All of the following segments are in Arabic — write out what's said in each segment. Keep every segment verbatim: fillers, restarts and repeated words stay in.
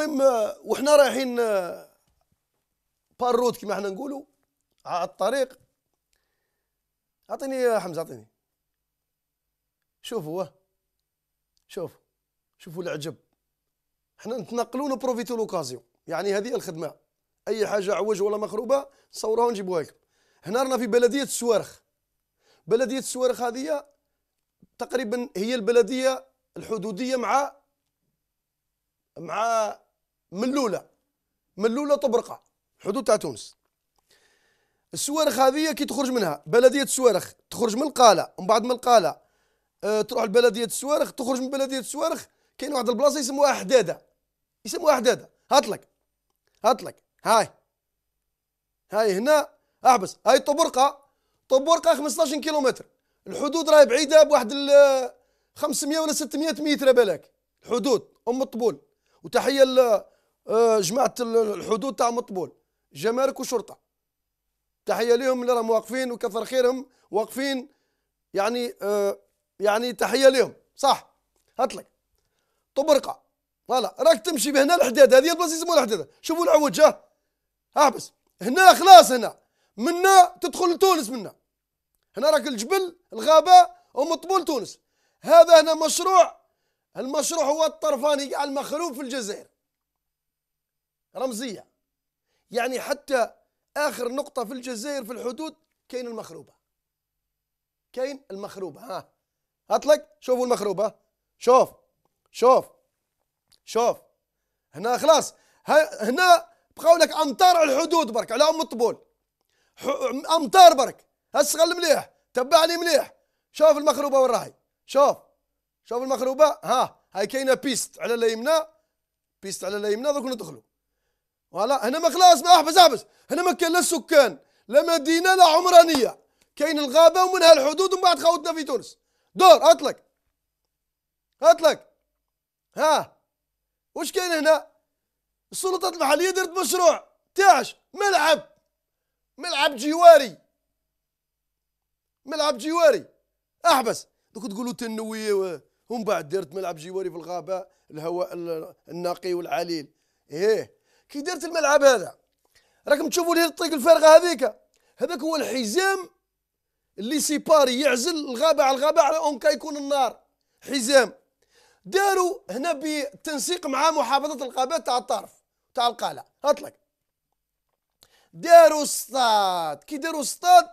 المهم وحنا رايحين بارود كما احنا نقولوا على الطريق. اعطيني يا حمزه اعطيني. شوفوا شوفوا شوفوا العجب، احنا نتنقلوا نبروفيتو لوكازيون، يعني هذه الخدمه اي حاجه عوج ولا مخروبه نصوروها ونجيبوها لكم. هنا رانا في بلديه السوارخ. بلديه السوارخ هذه تقريبا هي البلديه الحدوديه مع مع ملوله، ملوله طبرقه الحدود تاع تونس. السوارخ هذه كي تخرج منها بلديه السوارخ تخرج من القاله، ومن بعد من القاله أه تروح لبلديه السوارخ، تخرج من بلديه السوارخ كاين واحد البلاصه يسموها حداده، يسموها حداده. هاتلك هاتلك هاي هاي هنا احبس. هاي طبرقه، طبرقه خمسطاش كيلومتر. الحدود راهي بعيده بواحد ال خمسمية ولا ستمية متر بالك. الحدود ام الطبول، وتحيه جماعه الحدود تاع ام الطبول، جمارك وشرطه، تحيه لهم اللي راهم واقفين وكثر خيرهم واقفين، يعني أه يعني تحيه لهم صح. هاتلك طبرقه فوالا، راك تمشي بهنا الحداد، هذه البلاصه يسموها الحداد. شوفوا العوج ها احبس هنا خلاص، هنا منا تدخل لتونس، منا هنا راك الجبل الغابه ام الطبول تونس. هذا هنا مشروع، المشروع هو الطرفاني كاع المخروب في الجزائر رمزيه، يعني حتى اخر نقطه في الجزائر في الحدود كاين المخروبه، كاين المخروبه. ها هاتلك شوفوا المخروبه، شوف شوف شوف هنا خلاص. هنا بقاو لك امطار على الحدود برك، على ام الطبول امطار برك. هسغل مليح، تبعني مليح، شوف المخروبه وين راهي، شوف شوف المخروبه. ها هاي كاينه بيست على اليمنى، بيست على اليمنى دوك ندخلوا فوالا. هنا ما خلاص ما احبس احبس، هنا ما كان لا سكان لا مدينه لا عمرانيه، كاين الغابه ومنها الحدود ومن بعد خاوتنا في تونس. دور اطلق اطلق. ها واش كاين هنا؟ السلطات المحليه درت مشروع تاعش، ملعب ملعب جواري، ملعب جواري احبس. دوك تقولوا تنويه ومن بعد درت ملعب جواري في الغابه، الهواء النقي والعليل. ايه كي درت الملعب هذا راكم تشوفوا ليه الطريق الفارغه هذيك، هذاك هو الحزام اللي سيباري يعزل الغابه على الغابه على اونكا يكون النار. حزام داروا هنا بالتنسيق مع محافظه الغابات تاع الطرف تاع القاله. هاطلك داروا السطاد، كي داروا السطاد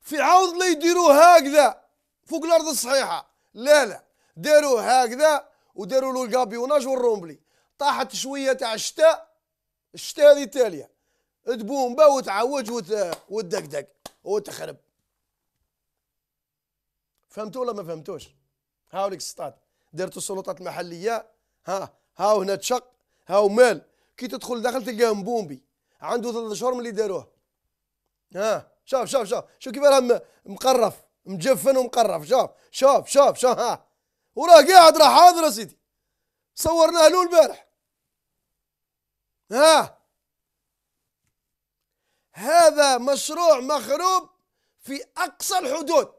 في عوض لا يديروه هكذا فوق الارض الصحيحه، لا لا داروه هكذا وداروا له الكابيوناج والرومبلي. طاحت شويه تاع الشتاء، الشتاء هذه التاليه تبومبا وتعوج وتدقدق وتخرب. فهمتوا ولا ما فهمتوش؟ هاوليك السطاد دارتو السلطات المحليه. ها هاو هنا تشق، هاو مال كي تدخل داخل تلقاه مبومبي، عنده ثلاث اشهر من اللي داروه. ها شوف شوف شوف شوف كيف راه مقرف مجفن ومقرف. شوف شوف شوف شوف ها وراه قاعد راه حاضر يا سيدي، صورناه له البارح. ها هذا مشروع مخروب في اقصى الحدود،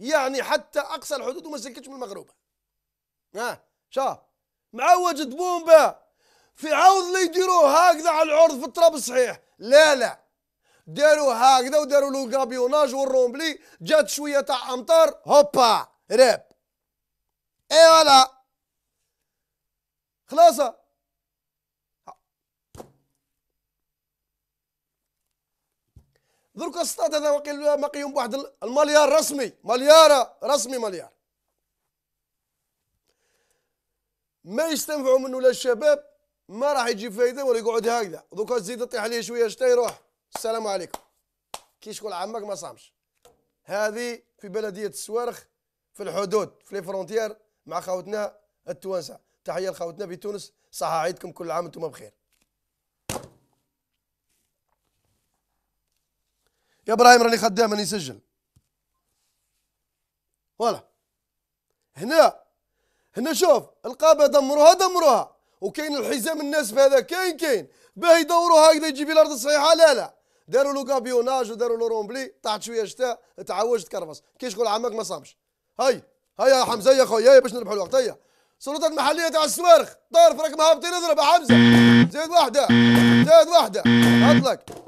يعني حتى اقصى الحدود وما سلكتش من المغروبه. ها شوف معوج بومبا في عوض اللي يديروه هكذا على العرض في التراب الصحيح، لا لا داروا هكذا وداروا له الكابيوناج والرومبلي. جات شويه تاع امطار هوبا راب اي ولا خلاصه. درك السطاد هذا وقيل مقيوم بواحد المليار رسمي، مليار رسمي مليار. ما يستنفعوا منه لا الشباب، ما راح يجيب فايده ولا يقعد هكذا. دوكا تزيد تطيح عليه شويه شتا يروح السلام عليكم كي شكون عمك ما صامش. هذه في بلديه السوارخ في الحدود في لي فرونتيير مع خاوتنا التوانسه. تحيه لخاوتنا في تونس، صحه عيدكم، كل عام وانتم بخير. يا ابراهيم راني خدام راني نسجل. فوالا هنا هنا شوف القابه دمروها دمروها، وكاين الحزام الناسف هذا كاين كاين باه يدوروها هكذا يجي في الارض الصحيحه، لا لا داروا له كابيوناج وداروا له رومبلي. طاحت شويه شتاء تعوج تكرفص كي شغل عمك ما صامش. هاي هاي يا حمزه يا خويا باش نربحوا الوقت. هيا السلطات المحليه تاع السوارخ. طارف راك مهبطين، اضرب يا حمزه، زيد واحده زيد واحده اطلق.